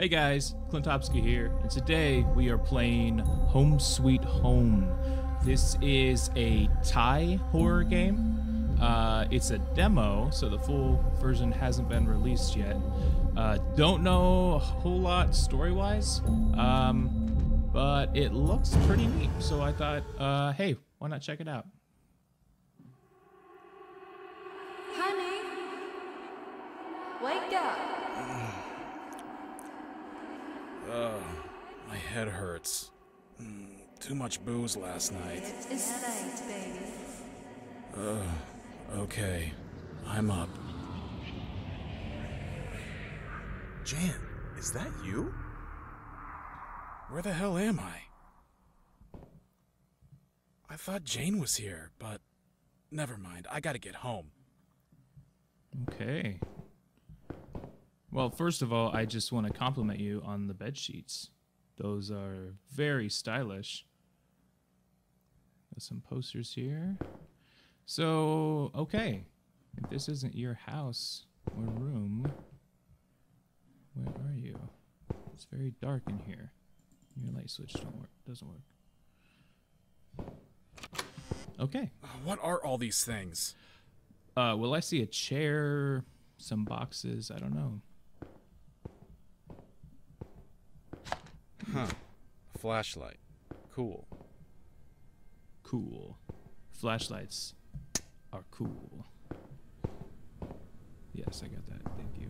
Hey guys, Clintopsky here, and today we are playing Home Sweet Home. This is a Thai horror game. It's a demo, so the full version hasn't been released yet. Don't know a whole lot story-wise, but it looks pretty neat, so I thought, hey, why not check it out? Honey, wake up. My head hurts. Too much booze last night. It's night, baby. Okay. I'm up. Jan, is that you? Where the hell am I? I thought Jane was here, but never mind. I gotta get home. Okay. Well, first of all, I just want to compliment you on the bed sheets. Those are very stylish. Got some posters here. So, okay. If this isn't your house or room, where are you? It's very dark in here. Your light switch doesn't work. Okay. What are all these things? Well, I see a chair, some boxes, I don't know. Huh. A flashlight. Cool. Cool. Flashlights are cool. Yes, I got that. Thank you.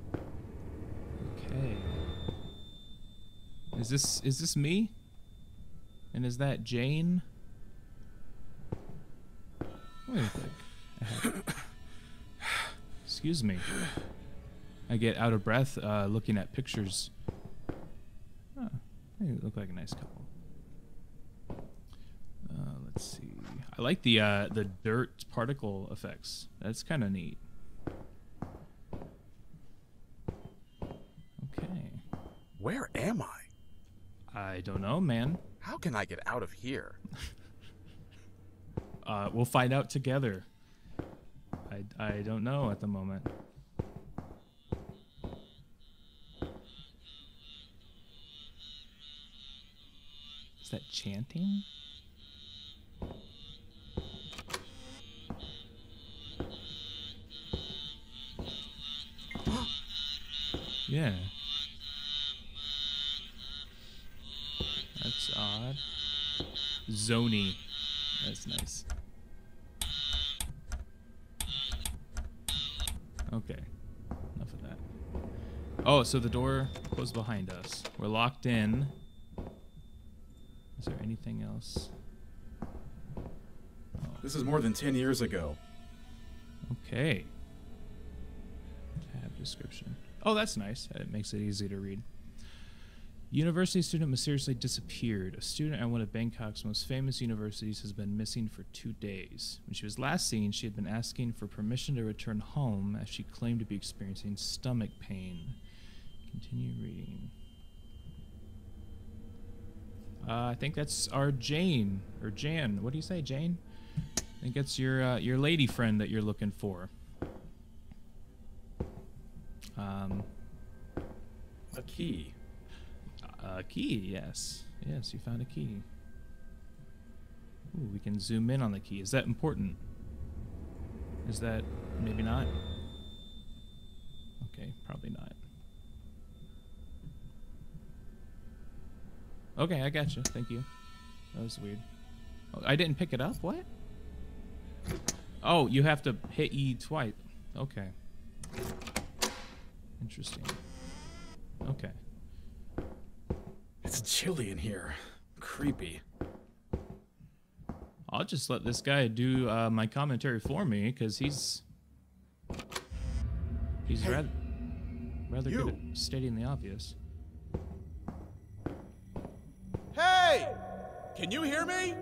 Okay. Is this me? And is that Jane? Wait a second. Excuse me. I get out of breath looking at pictures. They look like a nice couple. Let's see. I like the dirt particle effects. That's kind of neat. Okay. Where am I? I don't know, man. How can I get out of here? We'll find out together. I don't know at the moment. Is that chanting? Yeah. That's odd. Zony. That's nice. Okay. Enough of that. Oh, so the door closed behind us. We're locked in. Is there anything else? Oh. This is more than 10 years ago. Okay. Tab description. Oh, that's nice. It makes it easy to read. University student mysteriously disappeared. A student at one of Bangkok's most famous universities has been missing for 2 days. When she was last seen, she had been asking for permission to return home as she claimed to be experiencing stomach pain. Continue reading. I think that's our Jane, or Jan. What do you say, Jane? I think that's your lady friend that you're looking for. A key. A key, yes. Yes, you found a key. Ooh, we can zoom in on the key. Is that important? Is that maybe not? Okay, probably not. Okay, I gotcha. Thank you. That was weird. Oh, I didn't pick it up? What? Oh, you have to hit E twice. Okay. Interesting. Okay. It's chilly in here. Creepy. I'll just let this guy do my commentary for me, because he's hey, rather good at stating the obvious. Hey! Can you hear me?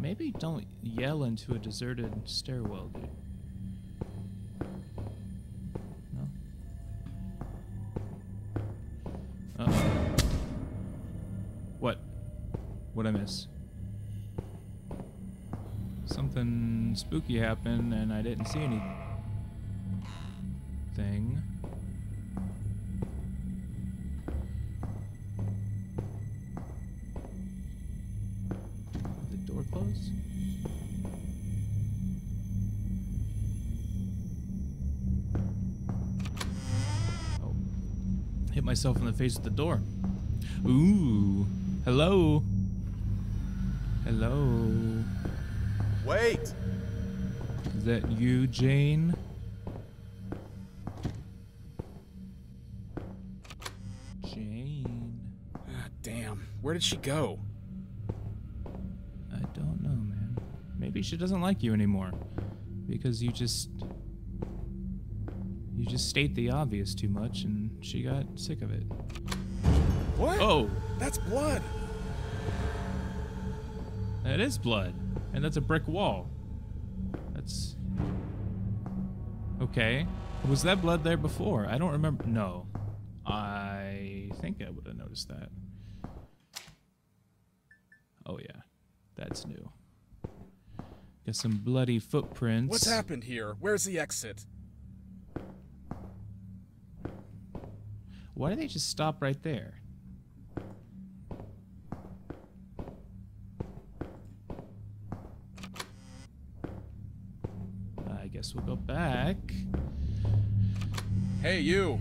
Maybe don't yell into a deserted stairwell, dude. No? Uh-oh. What? What'd I miss? Something spooky happened and I didn't see anything. thing. Did the door close? Oh. Hit myself in the face with the door. Ooh. Hello. Hello. Wait! Is that you, Jane? Jane. Ah, damn. Where did she go? I don't know, man. Maybe she doesn't like you anymore. Because you just state the obvious too much and she got sick of it. What? Oh! That's blood! That is blood. And that's a brick wall. That's... okay. Was that blood there before? I don't remember. No. I think I would have noticed that. Oh, yeah. That's new. Got some bloody footprints. What's happened here? Where's the exit? Why did they just stop right there? Guess we'll go back. Hey, you.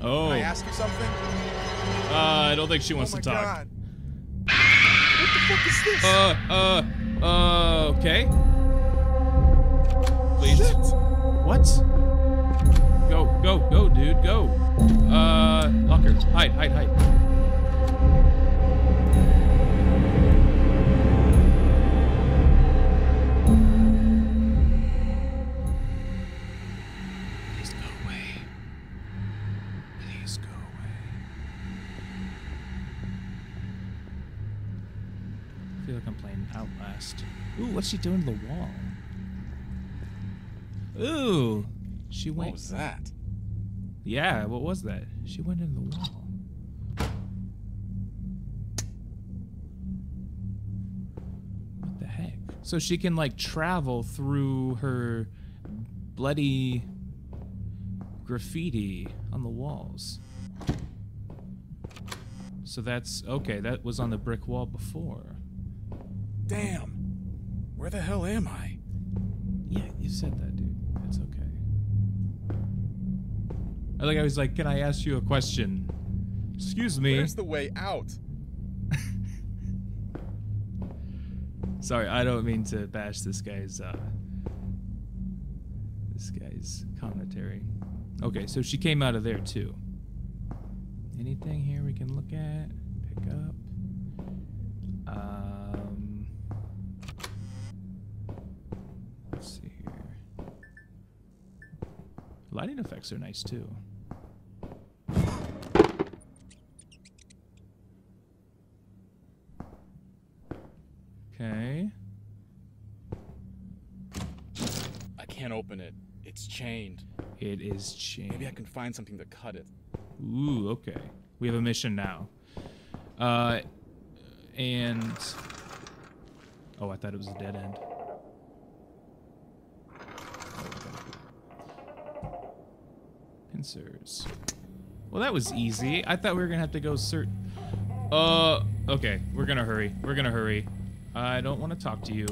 Oh. Can I ask you something? I don't think she wants to talk. God. What the fuck is this? Okay. Please. Shit. What? Go, go, go, dude, go. Locker. Hide, hide, hide. Outlast. Ooh, what's she doing to the wall? Ooh, she went. What was that? Yeah, what was that? She went in the wall. What the heck? So she can like travel through her bloody graffiti on the walls. So that's okay. That was on the brick wall before. Damn. Where the hell am I? Yeah, you said that, dude. That's okay. I think I was like, can I ask you a question? Excuse me. Where's the way out? Sorry, I don't mean to bash this guy's commentary. Okay, so she came out of there too. Anything here we can look at? Pick up. Let's see here. Lighting effects are nice too. Okay. I can't open it. It's chained. It is chained. Maybe I can find something to cut it. Ooh, okay. We have a mission now. And... oh, I thought it was a dead end. Pincers. Well, that was easy. I thought we were gonna have to go okay. We're gonna hurry. We're gonna hurry. I don't want to talk to you.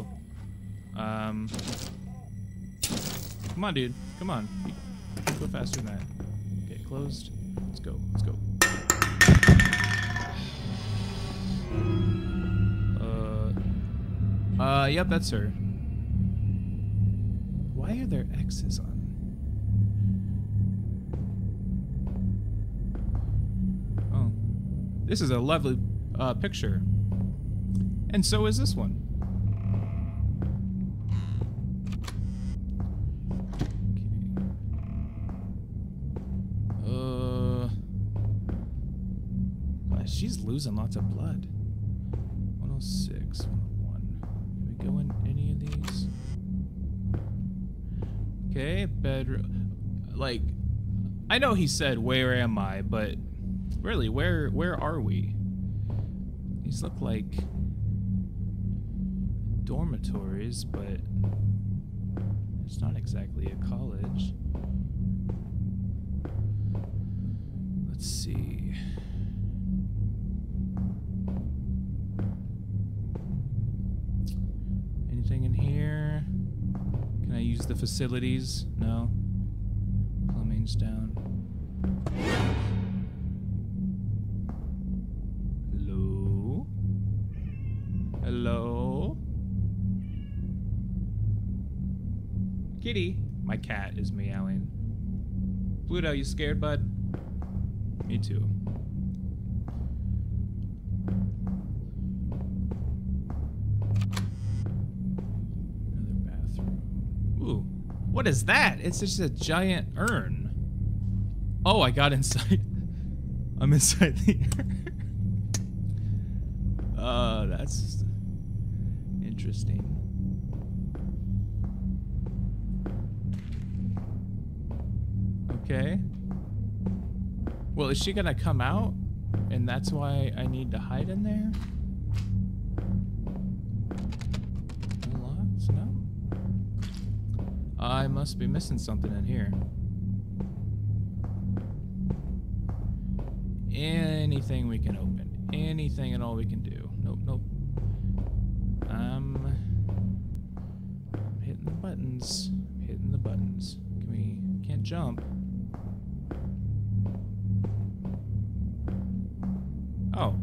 Come on, dude. Come on. Go faster than that. Okay, closed. Let's go. Let's go. Yep, that's her. Why are there X's on? Oh. This is a lovely picture. And so is this one. Okay. Wow, she's losing lots of blood. 106. Go in any of these? Okay, bedroom. Like, I know he said, "Where am I?" But really, where are we? These look like dormitories, but it's not exactly a college. Let's see. Anything in here? Can I use the facilities? No. Plumbing's down. Hello? Hello? Kitty! My cat is meowing. Pluto, you scared, bud? Me too. Another bathroom. Ooh, what is that? It's just a giant urn. Oh, I got inside. I'm inside the urn. That's interesting. Okay. Well, is she gonna come out? And that's why I need to hide in there? No locks? No. I must be missing something in here. Anything we can open. Anything and all we can do. Nope, nope. I'm hitting the buttons. I'm hitting the buttons. Can we... can't jump. Oh.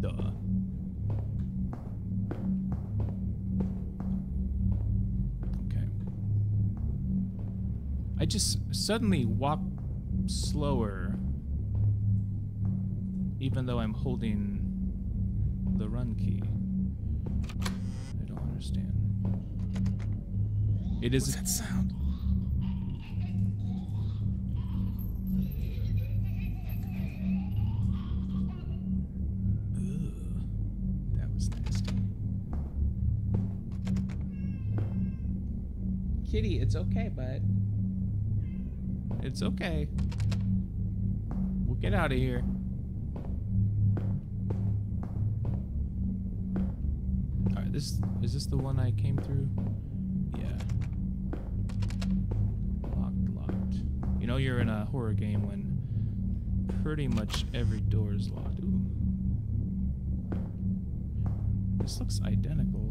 Duh. Okay. I just suddenly walk slower, even though I'm holding the run key. I don't understand. It is. What's that sound? Kitty, it's okay, bud. It's okay. We'll get out of here. All right, this is this the one I came through? Yeah. Locked, locked. You know you're in a horror game when pretty much every door is locked. Ooh. This looks identical.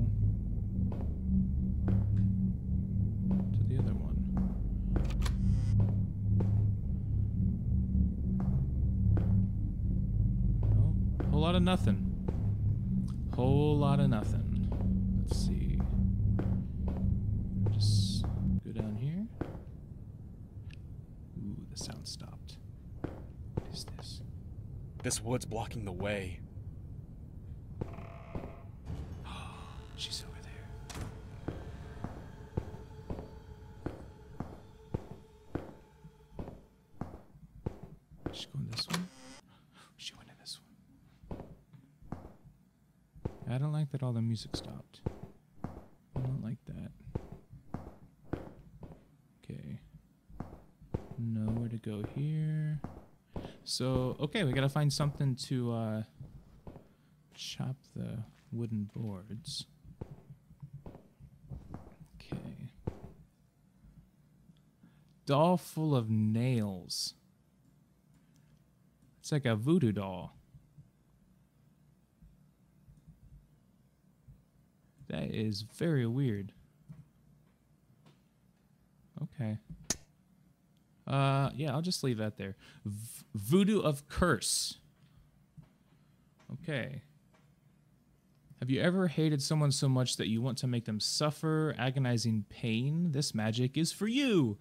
Lot of nothing. Whole lot of nothing. Let's see. Just go down here. Ooh, the sound stopped. What is this? This wood's blocking the way. She's over there. She's going this way. I don't like that all the music stopped. I don't like that. Okay. Nowhere to go here. So, okay, we gotta find something to chop the wooden boards. Okay. Doll full of nails. It's like a voodoo doll. That is very weird. Okay. Yeah, I'll just leave that there. Voodoo of curse. Okay. Have you ever hated someone so much that you want to make them suffer agonizing pain? This magic is for you.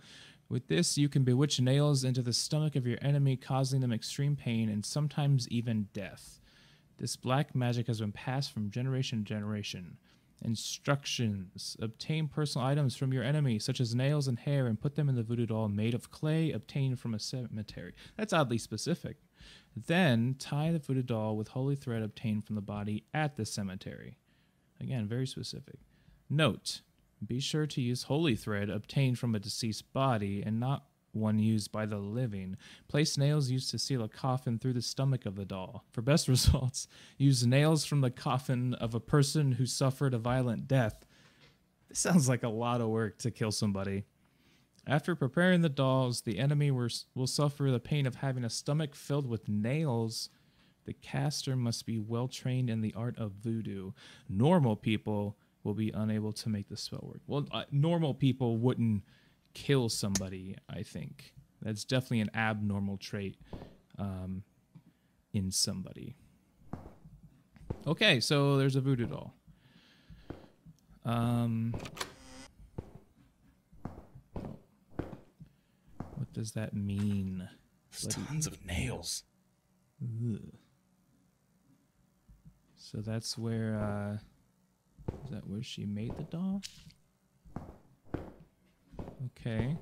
With this, you can bewitch nails into the stomach of your enemy, causing them extreme pain and sometimes even death. This black magic has been passed from generation to generation. Instructions. Obtain personal items from your enemy, such as nails and hair, and put them in the voodoo doll made of clay obtained from a cemetery. That's oddly specific. Then tie the voodoo doll with holy thread obtained from the body at the cemetery. Again, very specific. Note, be sure to use holy thread obtained from a deceased body and not one used by the living. Place nails used to seal a coffin through the stomach of the doll. For best results, use nails from the coffin of a person who suffered a violent death. This sounds like a lot of work to kill somebody. After preparing the dolls, the enemy will suffer the pain of having a stomach filled with nails. The caster must be well trained in the art of voodoo. Normal people will be unable to make the spell work. Well, normal people wouldn't kill somebody, I think. That's definitely an abnormal trait in somebody. Okay, so there's a voodoo doll. What does that mean? There's tons of nails. Ugh. So that's where, is that where she made the doll? Okay.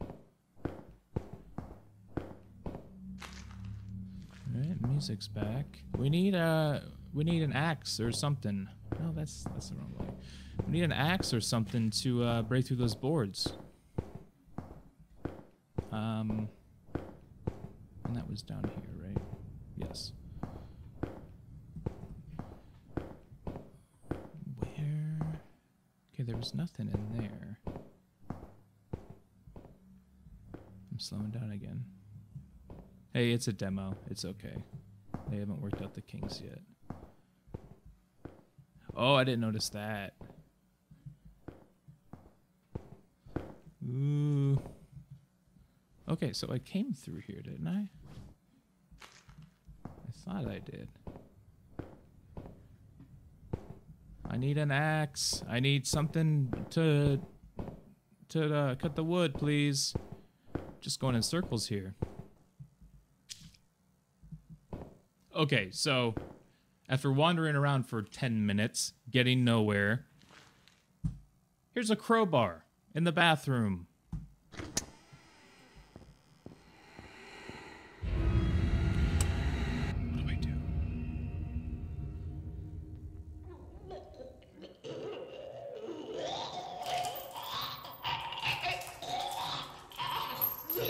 Alright, music's back. We need an axe or something. No, that's the wrong way. We need an axe or something to break through those boards. And that was down here, right? Yes. Where? Okay, there was nothing in there. I'm slowing down again. Hey, it's a demo. It's okay. They haven't worked out the kinks yet. Oh, I didn't notice that. Ooh. Okay, so I came through here, didn't I? I thought I did. I need an axe. I need something to cut the wood, please. Just going in circles here. Okay, so after wandering around for 10 minutes, getting nowhere, here's a crowbar in the bathroom. What do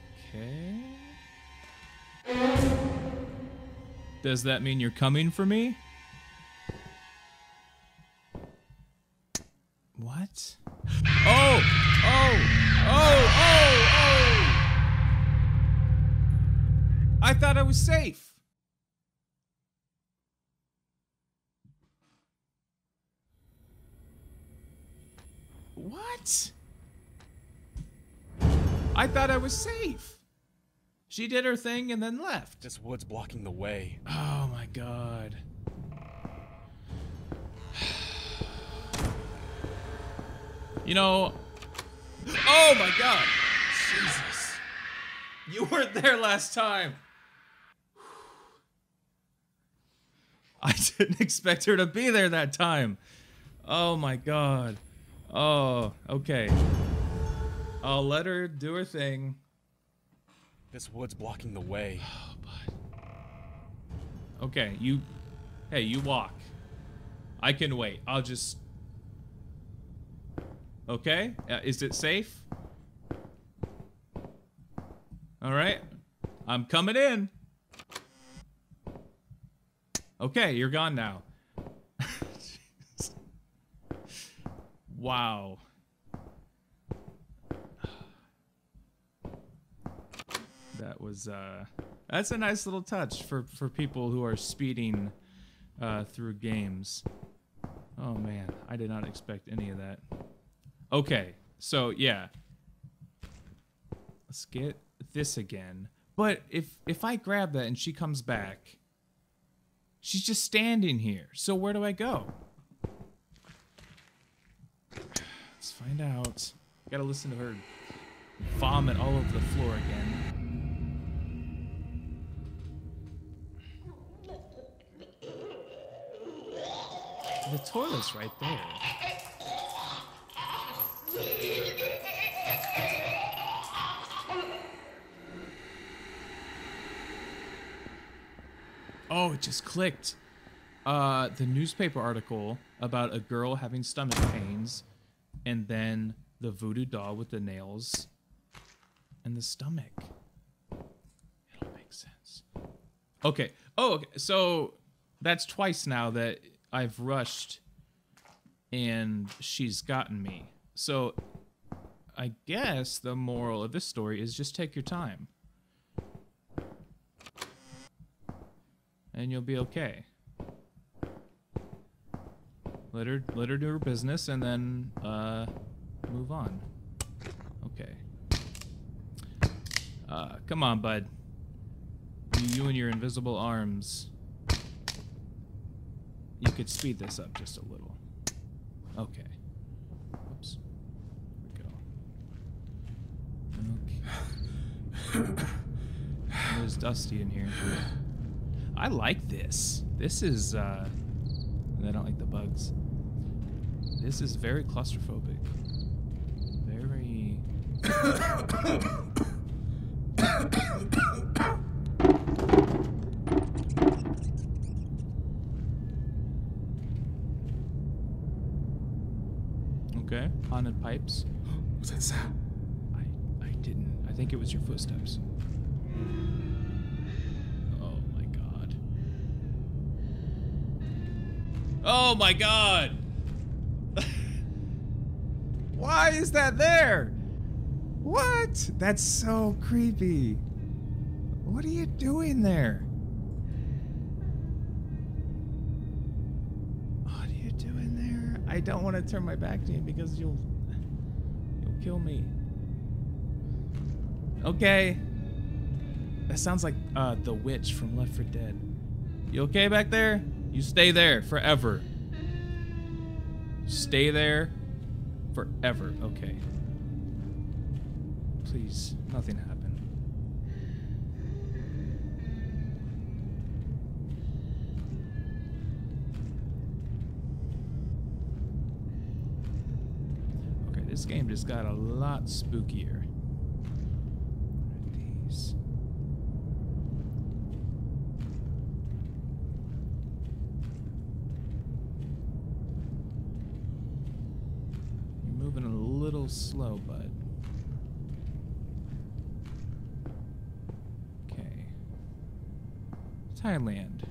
I do? Does that mean you're coming for me? What? Oh! Oh! Oh! Oh! Oh! I thought I was safe. What? I thought I was safe. She did her thing and then left. This wood's blocking the way. Oh my god. You know... Oh my god! Jesus. You weren't there last time. I didn't expect her to be there that time. Oh my god. Oh, okay. I'll let her do her thing. This wood's blocking the way. Oh, but... Okay, you... Hey, you walk. I can wait. I'll just... Okay? Is it safe? Alright. I'm coming in. Okay, you're gone now. Wow. That was that's a nice little touch for people who are speeding through games. Oh man, I did not expect any of that. Okay, so yeah, let's get this again. But if I grab that and she comes back, she's just standing here. So where do I go? Let's find out. Gotta listen to her vomit all over the floor again. The toilet's right there. Oh, it just clicked. The newspaper article about a girl having stomach pains, and then the voodoo doll with the nails and the stomach. It'll Okay. Oh, okay. So that's twice now that I've rushed and she's gotten me. So I guess the moral of this story is just take your time. And you'll be okay. Let her do her business and then move on. Okay. Come on, bud. You and your invisible arms. You could speed this up just a little. Okay. Oops. Here we go. Okay. It was dusty in here. I like this. This is, I don't like the bugs. This is very claustrophobic. Very... Okay, haunted pipes. What's that sound? I think it was your footsteps. Oh my God! Why is that there? What? That's so creepy. What are you doing there? What are you doing there? I don't want to turn my back to you because you'll kill me. Okay. That sounds like the witch from Left 4 Dead. You okay back there? You stay there forever. Stay there forever. Okay. Please, nothing happened. Okay, this game just got a lot spookier. What are these? Moving a little slow, bud. Okay. Thailand.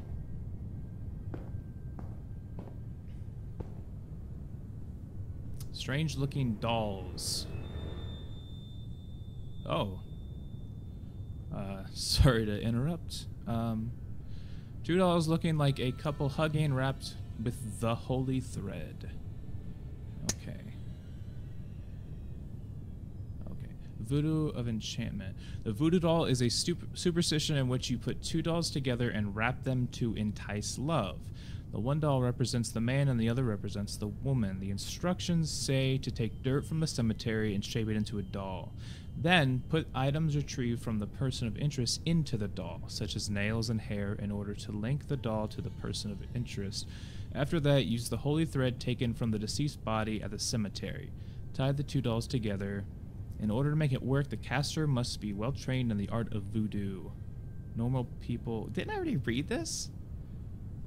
Strange looking dolls. Oh. Sorry to interrupt. Two dolls looking like a couple hugging wrapped with the holy thread. Okay. Voodoo of enchantment. The voodoo doll is a superstition in which you put two dolls together and wrap them to entice love. The one doll represents the man and the other represents the woman. The instructions say to take dirt from the cemetery and shape it into a doll. Then put items retrieved from the person of interest into the doll, such as nails and hair, in order to link the doll to the person of interest. After that, use the holy thread taken from the deceased body at the cemetery. Tie the two dolls together. In order to make it work, the caster must be well trained in the art of voodoo. Normal people... Didn't I already read this?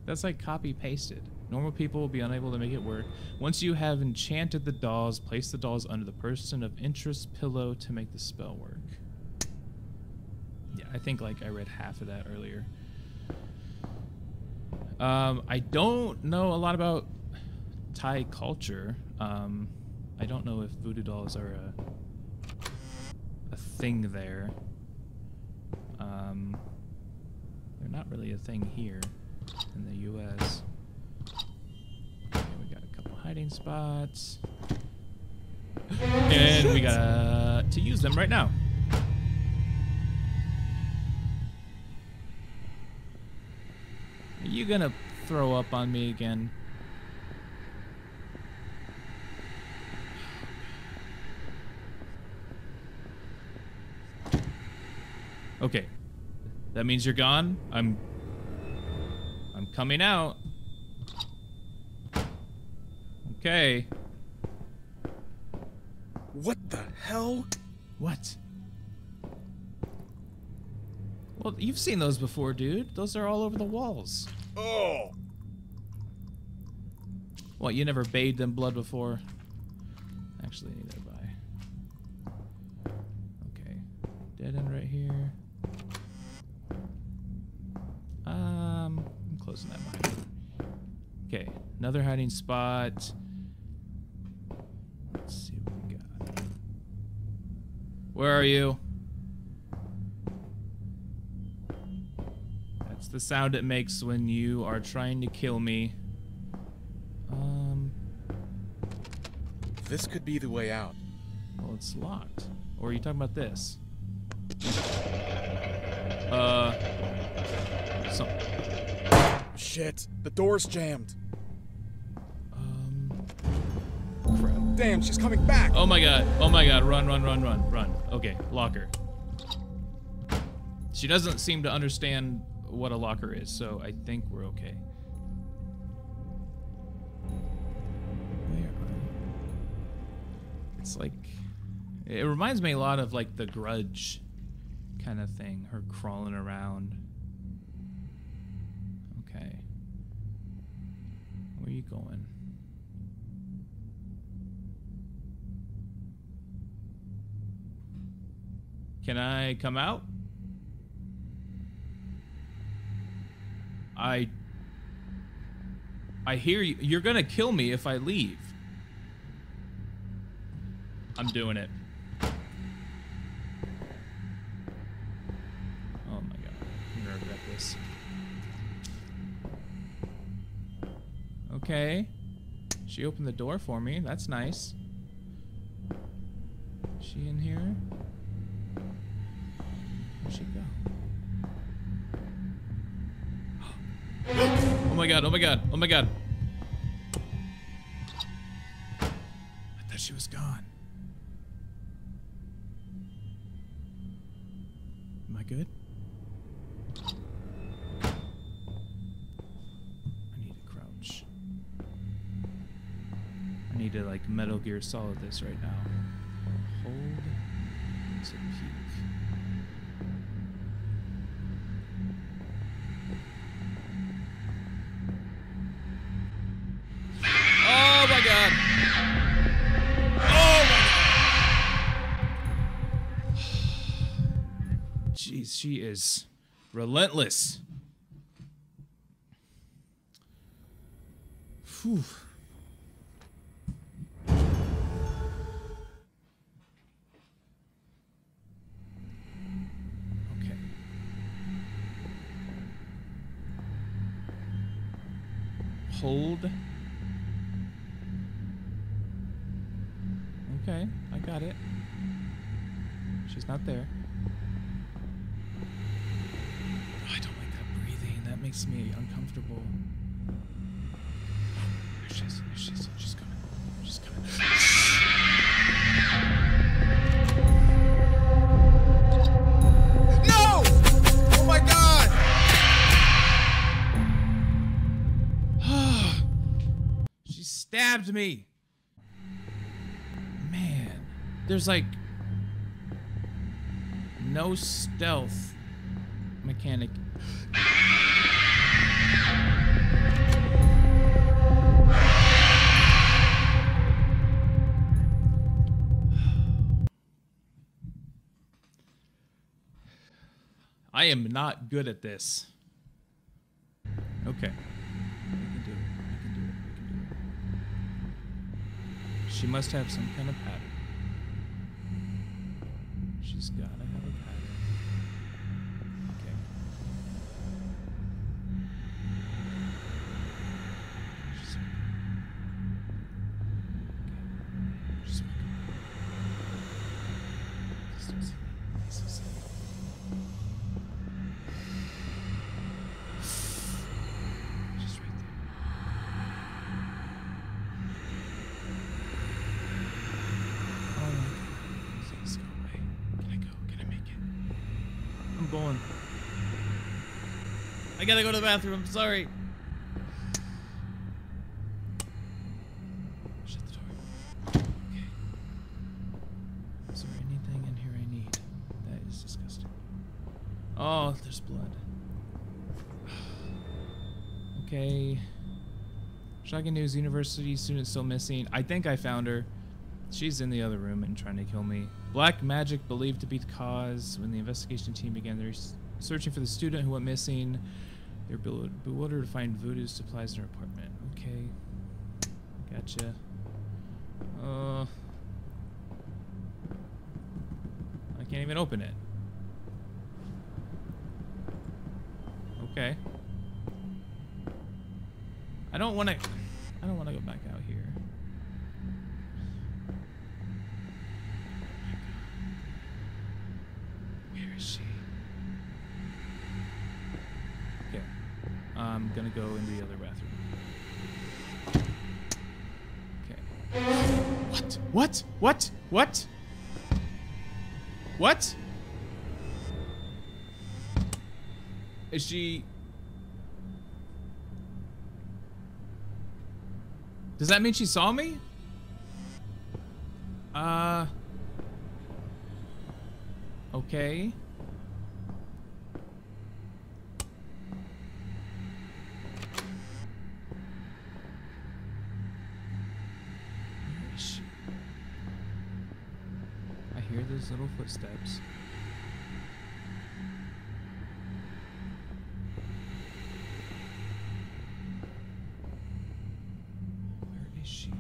That's like copy-pasted. Normal people will be unable to make it work. Once you have enchanted the dolls, place the dolls under the person of interest pillow to make the spell work. Yeah, I think like I read half of that earlier. I don't know a lot about Thai culture. I don't know if voodoo dolls are a thing there. They're not really a thing here in the U.S. Okay, we got a couple hiding spots. And we got to use them right now. Are you gonna throw up on me again? Okay, that means you're gone. I'm coming out. Okay. What the hell? What? Well, you've seen those before, dude. Those are all over the walls. Oh. What, you never bathed in blood before? Actually, neither have I. Okay, dead end right here. Okay, another hiding spot. Let's see what we got. Where are you? That's the sound it makes when you are trying to kill me. This could be the way out. Well, it's locked. Or are you talking about this? Shit, the door's jammed. Crap. Damn, she's coming back. Oh my god, run. Okay, locker. She doesn't seem to understand what a locker is, so I think we're okay. Where are we? It's like, it reminds me a lot of like The Grudge kind of thing, her crawling around. Okay. Where are you going? Can I come out? I hear you. You're gonna kill me if I leave. I'm doing it. Oh my god, I'm gonna regret this. Okay. She opened the door for me. That's nice. Is she in here? Where'd she go? Oh my god, oh my god, oh my god. I thought she was gone. Am I good? I need to like Metal Gear Solid this right now. Hold to peek. Oh my god! Oh my god! Jeez, she is relentless. Whew. Hold. Okay, I got it. She's not there. Oh, I don't like that breathing. That makes me uncomfortable. Oh, there she is. There she is. She's coming. She's coming. No! Oh my god! Stabbed me. Man, there's like no stealth mechanic. I am not good at this. Okay. She must have some kind of pattern. She's gotta have a pattern. Okay. She's okay. She's I gotta go to the bathroom, I'm sorry. Shut the door. Okay. Is there anything in here I need? That is disgusting. Oh, there's blood. Okay. Shocking news, university student still missing. I think I found her. She's in the other room and trying to kill me. Black magic believed to be the cause. When the investigation team began their searching for the student who went missing, They're bewildered to find voodoo supplies in her apartment. Okay. Gotcha. I can't even open it. Okay. I don't want to go back out here. Where is she? Okay. I'm gonna go in the other bathroom. What? Is she... Does that mean she saw me? Okay. Little footsteps. Where is she?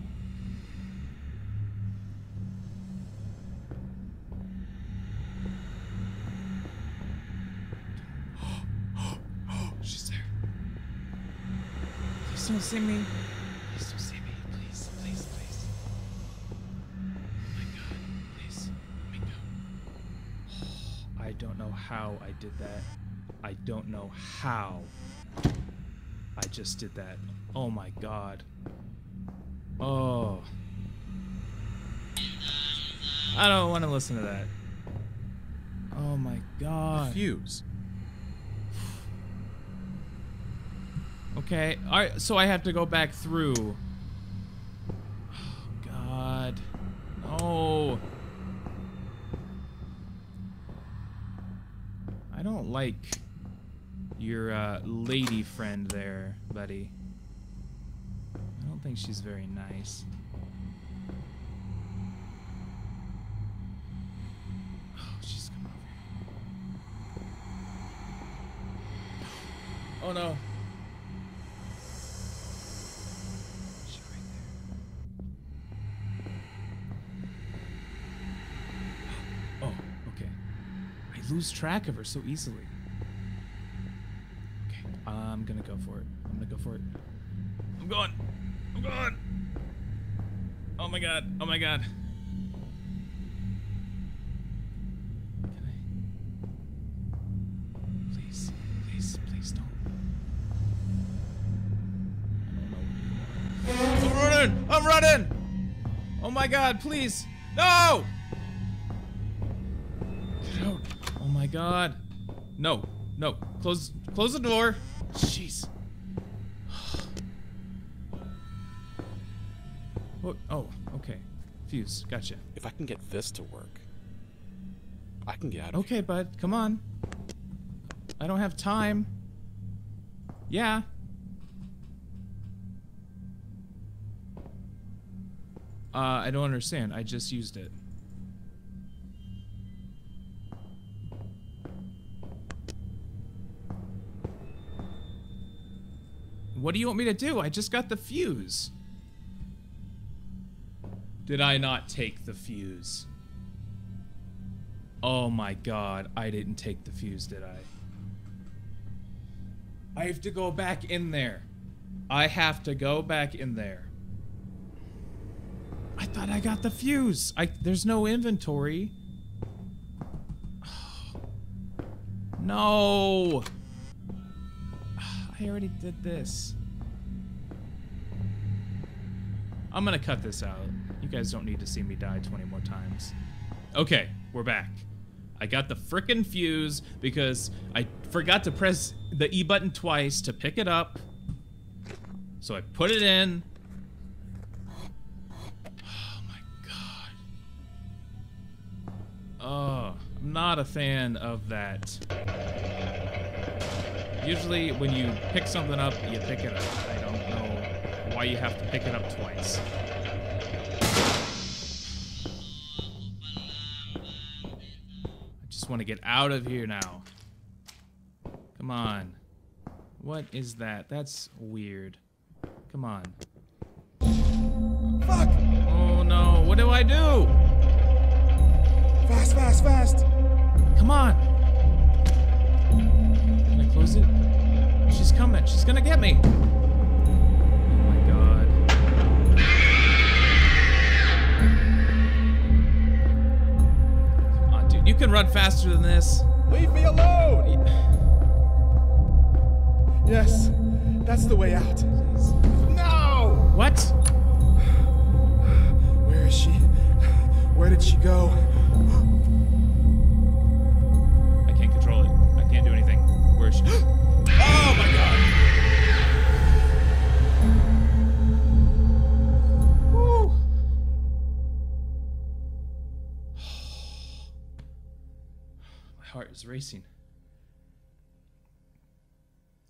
Oh, she's there. Please don't see me. How I did that. I don't know how I just did that. Oh my god. Oh. I don't want to listen to that. Oh my god. Refuse. Okay. All right, so I have to go back through. Oh god. No. I don't like your lady friend there, buddy. I don't think she's very nice. Oh, she's coming over here. Oh no. She's right there. Oh, okay. Lose track of her so easily. Okay, I'm gonna go for it. I'm gonna go for it. I'm going. I'm going. Oh my god. Oh my god. Can I? Please, please, please don't. I don't know what you want. I'm running. I'm running. Oh my god. Please. No. Oh my god. No, no. Close the door. Jeez. Oh, okay. Fuse, gotcha. If I can get this to work, I can get out of here. Okay, bud, come on. I don't have time. Yeah. I don't understand. I just used it. What do you want me to do? I just got the fuse. Did I not take the fuse? Oh my god, I didn't take the fuse, did I? I have to go back in there. I have to go back in there. I thought I got the fuse. There's no inventory. No. I already did this. I'm gonna cut this out. You guys don't need to see me die 20 more times. Okay, we're back. I got the frickin' fuse because I forgot to press the E button twice to pick it up. So I put it in. Oh my god. Oh, I'm not a fan of that. Usually, when you pick something up, you pick it up. I don't know why you have to pick it up twice. I just want to get out of here now. Come on. What is that? That's weird. Come on. Fuck! Oh no, what do I do? Fast, fast, fast! Come on! Can I close it? She's coming, she's gonna get me! You can run faster than this. Leave me alone! Yes, that's the way out. No! What? Where is she? Where did she go? I can't control it. I can't do anything. Where is she? Oh my god! Woo! Heart is racing.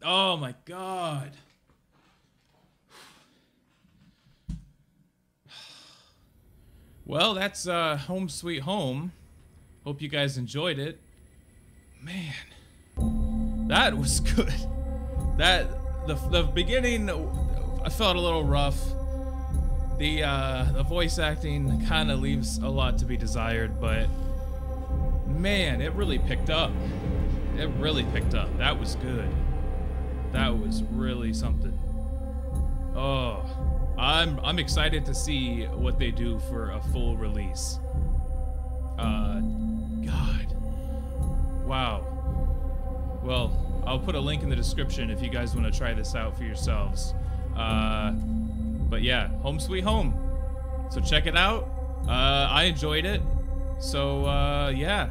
Oh my god. Well, that's Home Sweet Home. Hope you guys enjoyed it. Man, that was good. That the beginning I felt a little rough. The voice acting kind of leaves a lot to be desired, but man, it really picked up. It really picked up. That was good. That was really something. Oh, I'm excited to see what they do for a full release. God. Wow. Well, I'll put a link in the description if you guys want to try this out for yourselves. But yeah, Home Sweet Home. So check it out. I enjoyed it. So yeah.